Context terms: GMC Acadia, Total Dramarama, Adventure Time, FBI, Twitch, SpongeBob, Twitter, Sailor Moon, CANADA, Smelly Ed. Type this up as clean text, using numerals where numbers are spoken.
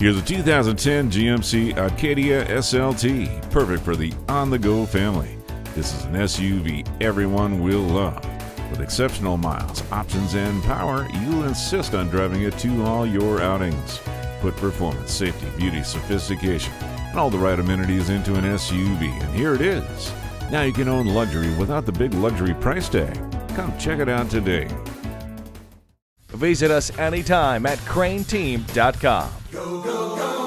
Here's a 2010 GMC Acadia SLT, perfect for the on-the-go family. This is an SUV everyone will love. With exceptional miles, options, and power, you'll insist on driving it to all your outings. Put performance, safety, beauty, sophistication, and all the right amenities into an SUV, and here it is. Now you can own luxury without the big luxury price tag. Come check it out today. Visit us anytime at craneteam.com. Go, go, go.